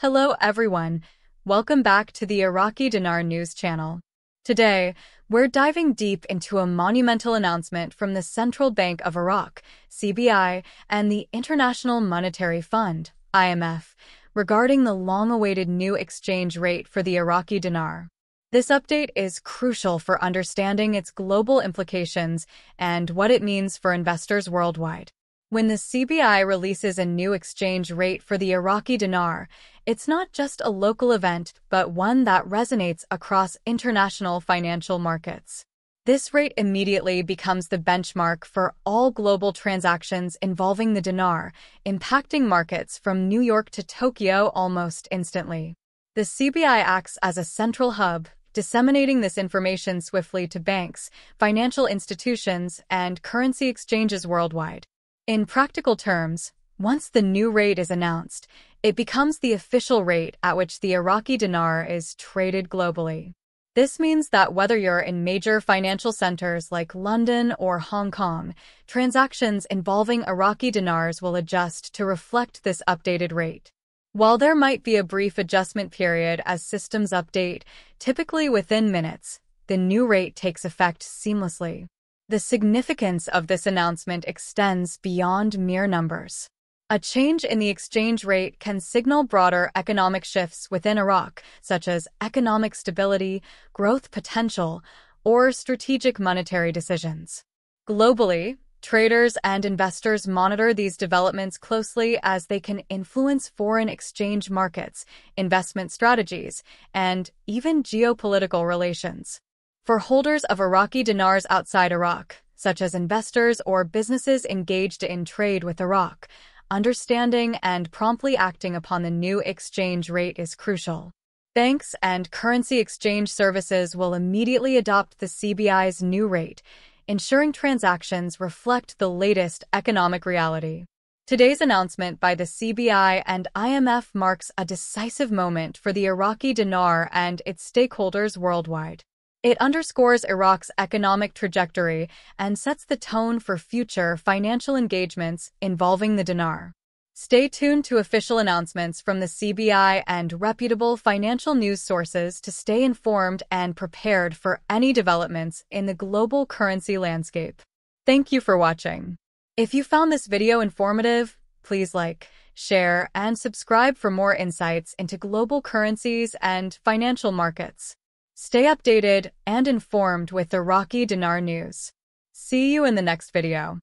Hello everyone, welcome back to the Iraqi Dinar News Channel. Today, we're diving deep into a monumental announcement from the Central Bank of Iraq, CBI, and the International Monetary Fund, IMF, regarding the long-awaited new exchange rate for the Iraqi dinar. This update is crucial for understanding its global implications and what it means for investors worldwide. When the CBI releases a new exchange rate for the Iraqi dinar, it's not just a local event, but one that resonates across international financial markets. This rate immediately becomes the benchmark for all global transactions involving the dinar, impacting markets from New York to Tokyo almost instantly. The CBI acts as a central hub, disseminating this information swiftly to banks, financial institutions, and currency exchanges worldwide. In practical terms, once the new rate is announced, it becomes the official rate at which the Iraqi dinar is traded globally. This means that whether you're in major financial centers like London or Hong Kong, transactions involving Iraqi dinars will adjust to reflect this updated rate. While there might be a brief adjustment period as systems update, typically within minutes, the new rate takes effect seamlessly. The significance of this announcement extends beyond mere numbers. A change in the exchange rate can signal broader economic shifts within Iraq, such as economic stability, growth potential, or strategic monetary decisions. Globally, traders and investors monitor these developments closely as they can influence foreign exchange markets, investment strategies, and even geopolitical relations. For holders of Iraqi dinars outside Iraq, such as investors or businesses engaged in trade with Iraq, understanding and promptly acting upon the new exchange rate is crucial. Banks and currency exchange services will immediately adopt the CBI's new rate, ensuring transactions reflect the latest economic reality. Today's announcement by the CBI and IMF marks a decisive moment for the Iraqi dinar and its stakeholders worldwide. It underscores Iraq's economic trajectory and sets the tone for future financial engagements involving the dinar. Stay tuned to official announcements from the CBI and reputable financial news sources to stay informed and prepared for any developments in the global currency landscape. Thank you for watching. If you found this video informative, please like, share, and subscribe for more insights into global currencies and financial markets. Stay updated and informed with Iraqi Dinar News. See you in the next video.